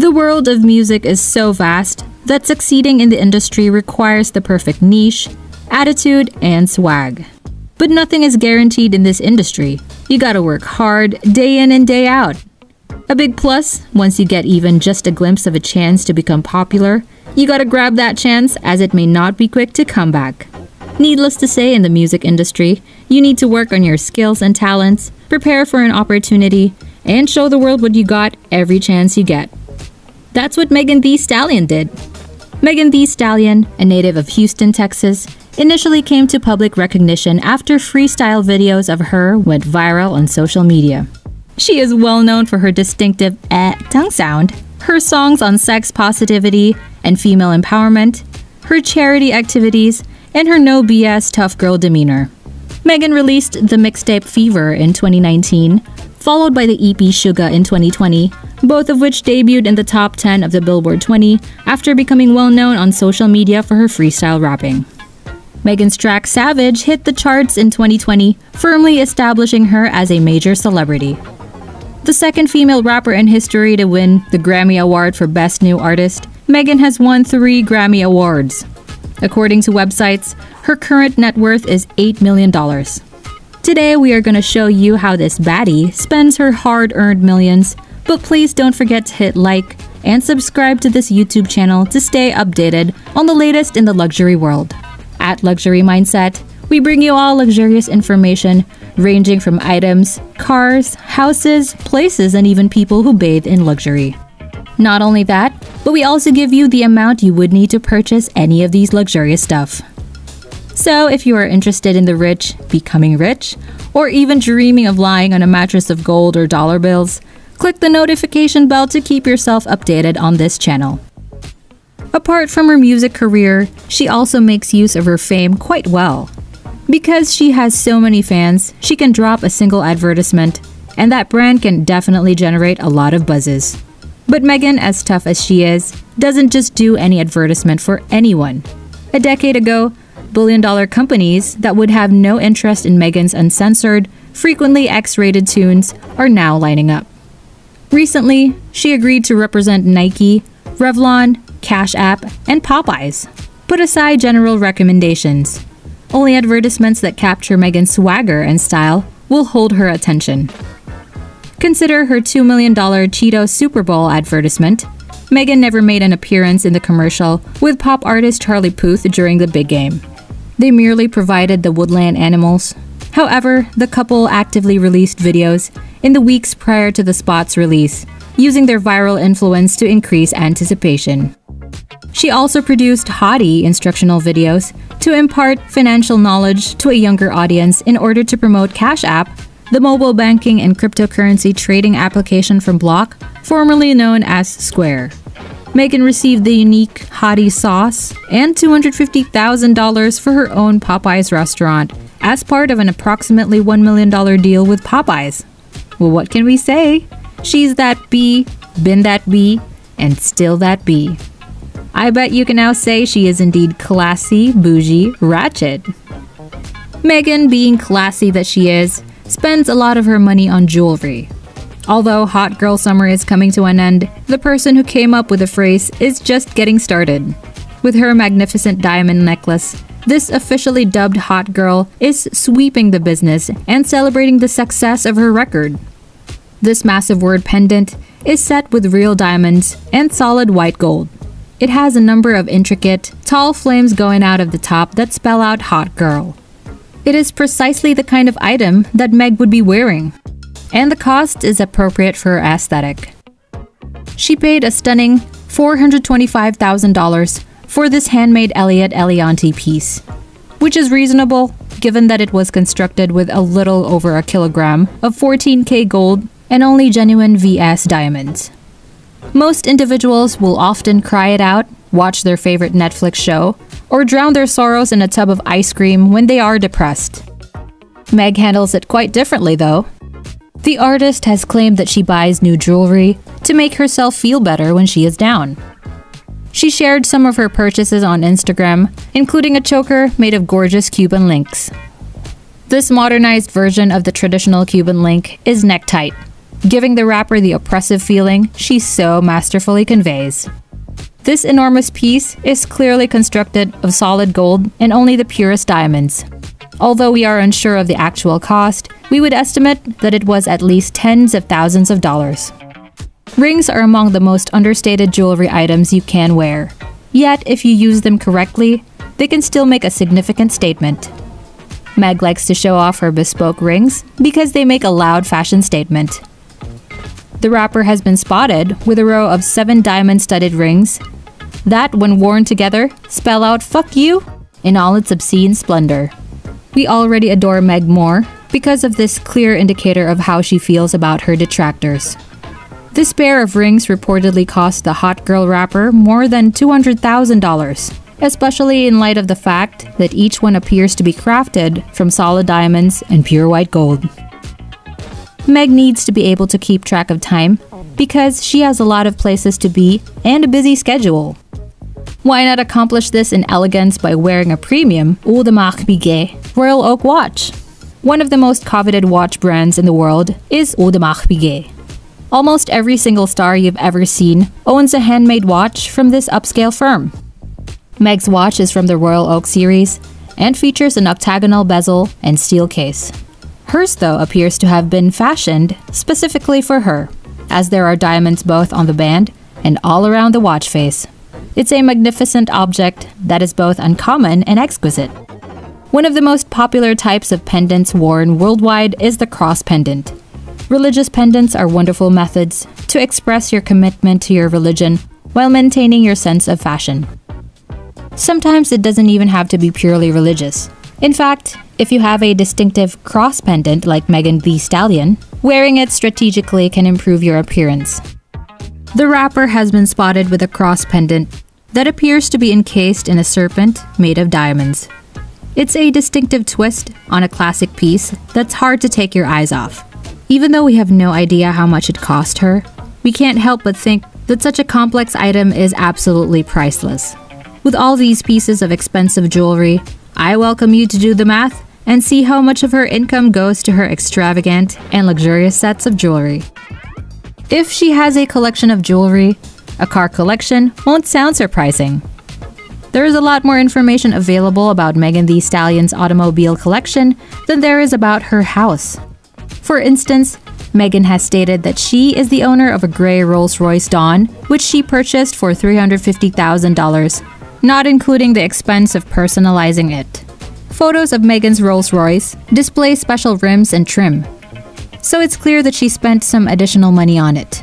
The world of music is so vast that succeeding in the industry requires the perfect niche, attitude, and swag. But nothing is guaranteed in this industry. You gotta work hard, day in and day out. A big plus, once you get even just a glimpse of a chance to become popular, you gotta grab that chance as it may not be quick to come back. Needless to say, in the music industry, you need to work on your skills and talents, prepare for an opportunity, and show the world what you got every chance you get. That's what Megan Thee Stallion did. Megan Thee Stallion, a native of Houston, Texas, initially came to public recognition after freestyle videos of her went viral on social media. She is well known for her distinctive tongue sound, her songs on sex positivity and female empowerment, her charity activities, and her no BS tough girl demeanor. Megan released the mixtape Fever in 2019, followed by the EP Suga in 2020, both of which debuted in the top 10 of the Billboard 20 after becoming well known on social media for her freestyle rapping. Megan's track Savage hit the charts in 2020, firmly establishing her as a major celebrity. The second female rapper in history to win the Grammy Award for Best New Artist, Megan has won 3 Grammy Awards. According to websites, her current net worth is $8 million. Today, we are going to show you how this baddie spends her hard-earned millions, but please don't forget to hit like and subscribe to this YouTube channel to stay updated on the latest in the luxury world. At Luxury Mindset, we bring you all luxurious information ranging from items, cars, houses, places, and even people who bathe in luxury. Not only that, but we also give you the amount you would need to purchase any of these luxurious stuff. So if you are interested in the rich becoming rich, or even dreaming of lying on a mattress of gold or dollar bills, click the notification bell to keep yourself updated on this channel. Apart from her music career, she also makes use of her fame quite well. Because she has so many fans, she can drop a single advertisement, and that brand can definitely generate a lot of buzzes. But Megan, as tough as she is, doesn't just do any advertisement for anyone. A decade ago, billion-dollar companies that would have no interest in Megan's uncensored, frequently X-rated tunes are now lining up. Recently, she agreed to represent Nike, Revlon, Cash App, and Popeyes. Put aside general recommendations. Only advertisements that capture Megan's swagger and style will hold her attention. Consider her $2 million Cheetos Super Bowl advertisement. Megan never made an appearance in the commercial with pop artist Charlie Puth during the big game. They merely provided the woodland animals. However, the couple actively released videos in the weeks prior to the spot's release, using their viral influence to increase anticipation. She also produced hottie instructional videos to impart financial knowledge to a younger audience in order to promote Cash App, the mobile banking and cryptocurrency trading application from Block, formerly known as Square. Megan received the unique hottie sauce and $250,000 for her own Popeyes restaurant as part of an approximately $1 million deal with Popeyes. Well, what can we say? She's that B, been that B, and still that B. I bet you can now say she is indeed classy, bougie, ratchet. Megan, being classy that she is, spends a lot of her money on jewelry. Although hot girl summer is coming to an end, the person who came up with the phrase is just getting started. With her magnificent diamond necklace, this officially dubbed hot girl is sweeping the business and celebrating the success of her record. This massive word pendant is set with real diamonds and solid white gold. It has a number of intricate, tall flames going out of the top that spell out hot girl. It is precisely the kind of item that Meg would be wearing, and the cost is appropriate for her aesthetic. She paid a stunning $425,000 for this handmade Elliot Elianti piece, which is reasonable given that it was constructed with a little over a kilogram of 14K gold and only genuine VS diamonds. Most individuals will often cry it out, watch their favorite Netflix show, or drown their sorrows in a tub of ice cream when they are depressed. Meg handles it quite differently, though. The artist has claimed that she buys new jewelry to make herself feel better when she is down. She shared some of her purchases on Instagram, including a choker made of gorgeous Cuban links. This modernized version of the traditional Cuban link is neck tight, giving the rapper the oppressive feeling she so masterfully conveys. This enormous piece is clearly constructed of solid gold and only the purest diamonds. Although we are unsure of the actual cost, we would estimate that it was at least tens of thousands of dollars. Rings are among the most understated jewelry items you can wear. Yet, if you use them correctly, they can still make a significant statement. Meg likes to show off her bespoke rings because they make a loud fashion statement. The rapper has been spotted with a row of 7 diamond-studded rings that, when worn together, spell out "fuck you" in all its obscene splendor. We already adore Meg more because of this clear indicator of how she feels about her detractors. This pair of rings reportedly cost the hot girl rapper more than $200,000, especially in light of the fact that each one appears to be crafted from solid diamonds and pure white gold. Meg needs to be able to keep track of time because she has a lot of places to be and a busy schedule. Why not accomplish this in elegance by wearing a premium Audemars Piguet Royal Oak watch? One of the most coveted watch brands in the world is Audemars Piguet. Almost every single star you've ever seen owns a handmade watch from this upscale firm. Meg's watch is from the Royal Oak series and features an octagonal bezel and steel case. Hers, though, appears to have been fashioned specifically for her, as there are diamonds both on the band and all around the watch face. It's a magnificent object that is both uncommon and exquisite. One of the most popular types of pendants worn worldwide is the cross pendant. Religious pendants are wonderful methods to express your commitment to your religion while maintaining your sense of fashion. Sometimes it doesn't even have to be purely religious. In fact, if you have a distinctive cross pendant like Megan Thee Stallion, wearing it strategically can improve your appearance. The rapper has been spotted with a cross pendant that appears to be encased in a serpent made of diamonds. It's a distinctive twist on a classic piece that's hard to take your eyes off. Even though we have no idea how much it cost her, we can't help but think that such a complex item is absolutely priceless. With all these pieces of expensive jewelry, I welcome you to do the math and see how much of her income goes to her extravagant and luxurious sets of jewelry. If she has a collection of jewelry, a car collection won't sound surprising. There is a lot more information available about Megan Thee Stallion's automobile collection than there is about her house. For instance, Megan has stated that she is the owner of a gray Rolls-Royce Dawn, which she purchased for $350,000, not including the expense of personalizing it. Photos of Megan's Rolls-Royce display special rims and trim, so it's clear that she spent some additional money on it.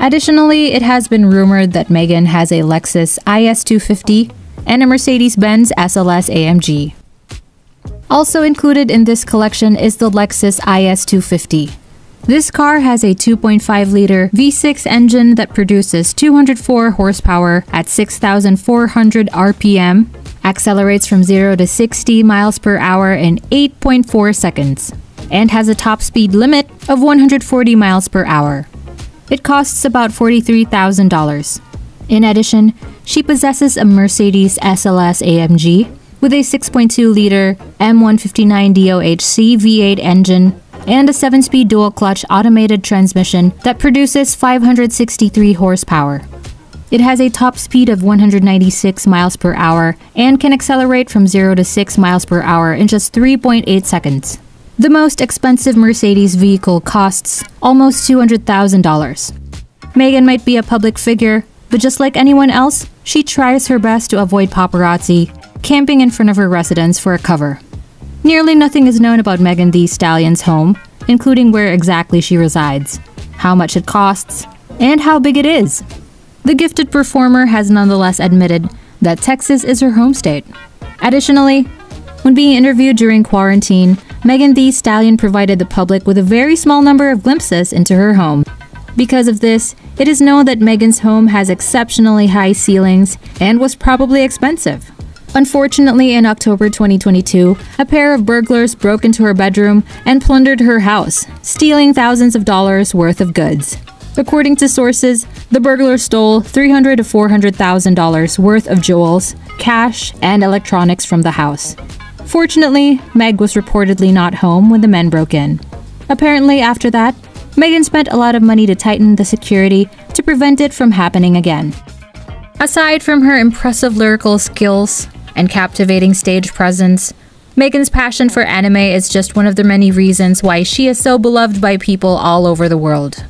Additionally, it has been rumored that Megan has a Lexus IS250 and a Mercedes-Benz SLS AMG. Also included in this collection is the Lexus IS250. This car has a 2.5-liter V6 engine that produces 204 horsepower at 6,400 RPM, accelerates from 0 to 60 miles per hour in 8.4 seconds. And has a top speed limit of 140 miles per hour. It costs about $43,000. In addition, she possesses a Mercedes SLS AMG with a 6.2-liter M159 DOHC V8 engine and a 7-speed dual-clutch automated transmission that produces 563 horsepower. It has a top speed of 196 miles per hour and can accelerate from 0 to 6 miles per hour in just 3.8 seconds. The most expensive Mercedes vehicle costs almost $200,000. Megan might be a public figure, but just like anyone else, she tries her best to avoid paparazzi, camping in front of her residence for a cover. Nearly nothing is known about Megan Thee Stallion's home, including where exactly she resides, how much it costs, and how big it is. The gifted performer has nonetheless admitted that Texas is her home state. Additionally, when being interviewed during quarantine, Megan Thee Stallion provided the public with a very small number of glimpses into her home. Because of this, it is known that Megan's home has exceptionally high ceilings and was probably expensive. Unfortunately, in October 2022, a pair of burglars broke into her bedroom and plundered her house, stealing thousands of dollars worth of goods. According to sources, the burglars stole $300,000 to $400,000 worth of jewels, cash, and electronics from the house. Fortunately, Meg was reportedly not home when the men broke in. Apparently, after that, Megan spent a lot of money to tighten the security to prevent it from happening again. Aside from her impressive lyrical skills and captivating stage presence, Megan's passion for anime is just one of the many reasons why she is so beloved by people all over the world.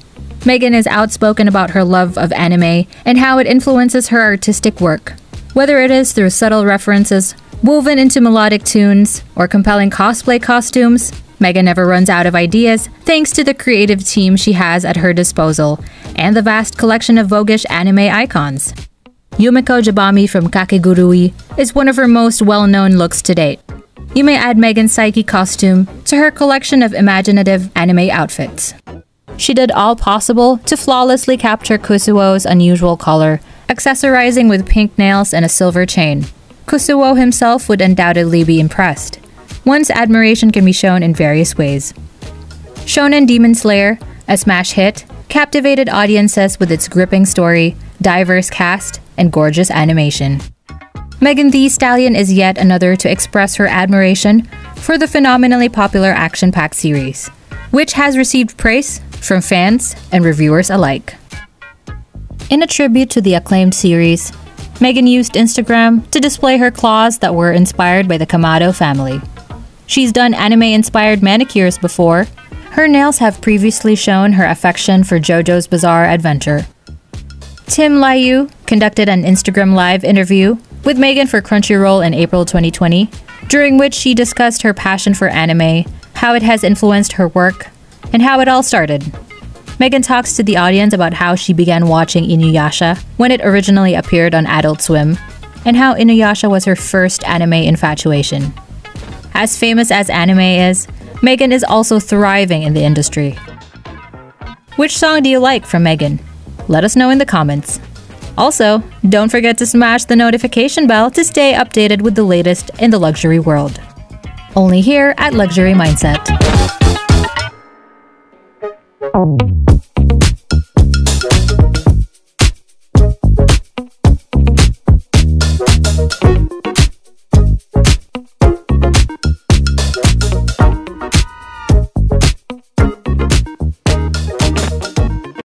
Megan is outspoken about her love of anime and how it influences her artistic work, whether it is through subtle references woven into melodic tunes or compelling cosplay costumes. Megan never runs out of ideas thanks to the creative team she has at her disposal and the vast collection of voguish anime icons. Yumiko Jabami from Kakegurui is one of her most well-known looks to date. You may add Megan's Psyche costume to her collection of imaginative anime outfits. She did all possible to flawlessly capture Kusuo's unusual color, accessorizing with pink nails and a silver chain. Kusuo himself would undoubtedly be impressed. One's admiration can be shown in various ways. Shonen Demon Slayer, a smash hit, captivated audiences with its gripping story, diverse cast, and gorgeous animation. Megan Thee Stallion is yet another to express her admiration for the phenomenally popular action-packed series, which has received praise from fans and reviewers alike. In a tribute to the acclaimed series, Megan used Instagram to display her claws that were inspired by the Kamado family. She's done anime-inspired manicures before. Her nails have previously shown her affection for JoJo's Bizarre Adventure. Tim Lai Yu conducted an Instagram Live interview with Megan for Crunchyroll in April 2020, during which she discussed her passion for anime, how it has influenced her work, and how it all started. Megan talks to the audience about how she began watching Inuyasha when it originally appeared on Adult Swim, and how Inuyasha was her first anime infatuation. As famous as anime is, Megan is also thriving in the industry. Which song do you like from Megan? Let us know in the comments. Also, don't forget to smash the notification bell to stay updated with the latest in the luxury world. Only here at Luxury Mindset.